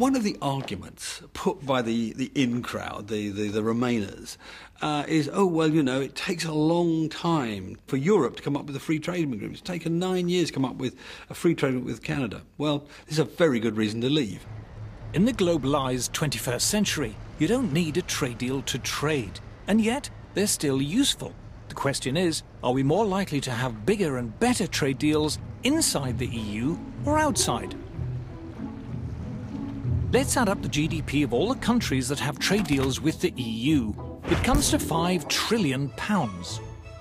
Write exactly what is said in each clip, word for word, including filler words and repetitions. One of the arguments put by the, the in crowd, the, the, the Remainers, uh, is, oh, well, you know, it takes a long time for Europe to come up with a free trade agreement. It's taken nine years to come up with a free trade agreement with Canada. Well, this is a very good reason to leave. In the globalised twenty-first century, you don't need a trade deal to trade, and yet they're still useful. The question is, are we more likely to have bigger and better trade deals inside the E U or outside? Let's add up the G D P of all the countries that have trade deals with the E U. It comes to five trillion pounds.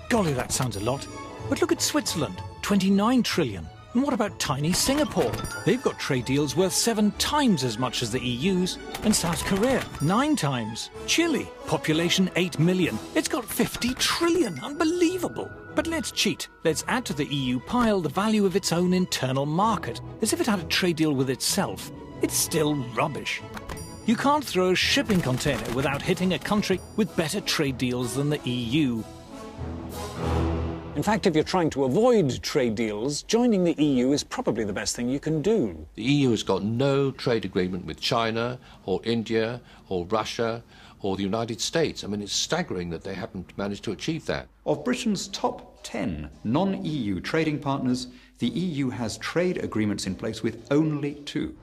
Golly, that sounds a lot. But look at Switzerland, twenty-nine trillion. And what about tiny Singapore? They've got trade deals worth seven times as much as the E U's. And South Korea, nine times. Chile, population eight million. It's got fifty trillion, unbelievable. But let's cheat. Let's add to the E U pile the value of its own internal market, as if it had a trade deal with itself. It's still rubbish. You can't throw a shipping container without hitting a country with better trade deals than the E U. In fact, if you're trying to avoid trade deals, joining the E U is probably the best thing you can do. The E U has got no trade agreement with China or India or Russia or the United States. I mean, it's staggering that they haven't managed to achieve that. Of Britain's top ten non-E U trading partners, the E U has trade agreements in place with only two.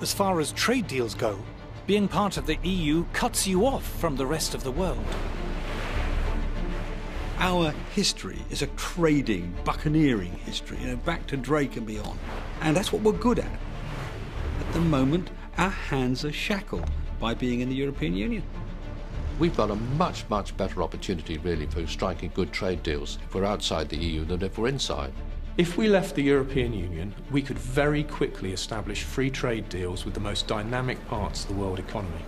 As far as trade deals go, being part of the E U cuts you off from the rest of the world. Our history is a trading, buccaneering history, you know, back to Drake and beyond. And that's what we're good at. At the moment, our hands are shackled by being in the European Union. We've got a much, much better opportunity, really, for striking good trade deals if we're outside the E U than if we're inside. If we left the European Union, we could very quickly establish free trade deals with the most dynamic parts of the world economy.